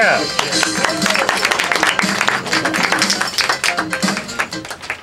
Yeah.